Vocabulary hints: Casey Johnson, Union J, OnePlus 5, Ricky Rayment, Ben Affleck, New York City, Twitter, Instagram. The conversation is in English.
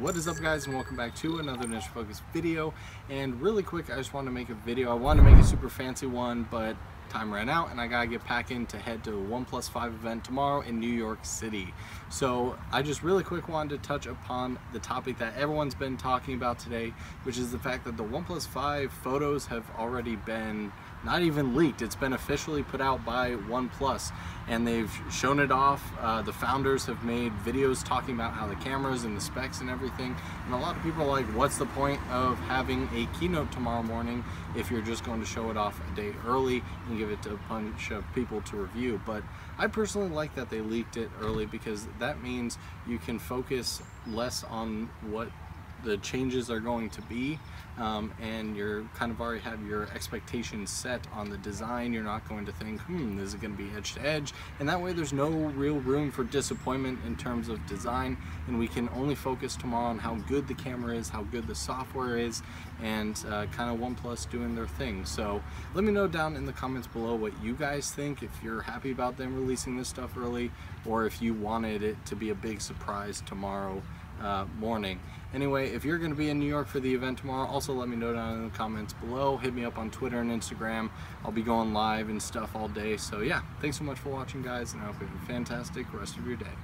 What is up, guys, and welcome back to another Niche Focus video. And really quick, I just want to make a video. I want to make a super fancy one, but time ran out and I gotta get packing to head to a OnePlus 5 event tomorrow in New York City. So I just really quick wanted to touch upon the topic that everyone's been talking about today, which is the fact that the OnePlus 5 photos have already been not even leaked. It's been officially put out by OnePlus and they've shown it off. The founders have made videos talking about how the cameras and the specs and everything, and a lot of people are like, what's the point of having a keynote tomorrow morning if you're just going to show it off a day early and give it to a bunch of people to review? But I personally like that they leaked it early, because that means you can focus less on what the changes are going to be, and you're kind of already have your expectations set on the design. You're not going to think, is it going to be edge to edge? And that way there's no real room for disappointment in terms of design, and we can only focus tomorrow on how good the camera is, how good the software is, and kind of OnePlus doing their thing. So let me know down in the comments below what you guys think, if you're happy about them releasing this stuff early, or if you wanted it to be a big surprise tomorrow morning. Anyway, if you're going to be in New York for the event tomorrow, also let me know down in the comments below. Hit me up on Twitter and Instagram. I'll be going live and stuff all day. So yeah, thanks so much for watching, guys, and I hope you have a fantastic rest of your day.